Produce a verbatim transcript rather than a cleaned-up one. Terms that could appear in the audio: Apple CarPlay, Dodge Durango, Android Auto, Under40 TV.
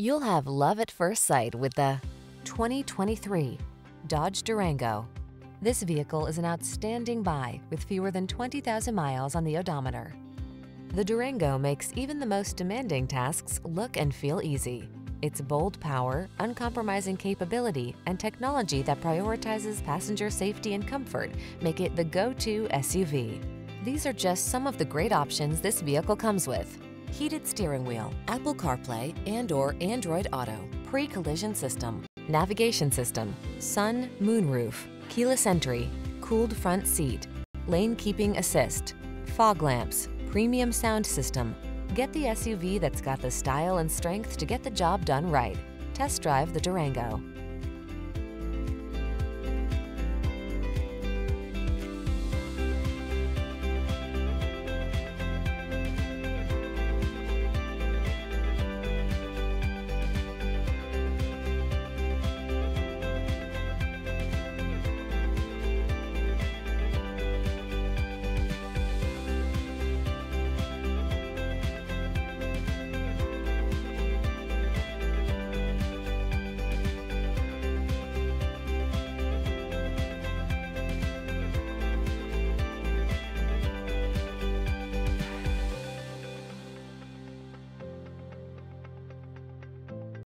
You'll have love at first sight with the twenty twenty-three Dodge Durango. This vehicle is an outstanding buy with fewer than twenty thousand miles on the odometer. The Durango makes even the most demanding tasks look and feel easy. Its bold power, uncompromising capability, and technology that prioritizes passenger safety and comfort make it the go-to S U V. These are just some of the great options this vehicle comes with: heated steering wheel, Apple CarPlay and or Android Auto, pre-collision system, navigation system, sun, moon roof, keyless entry, cooled front seat, lane keeping assist, fog lamps, premium sound system. Get the S U V that's got the style and strength to get the job done right. Test drive the Durango.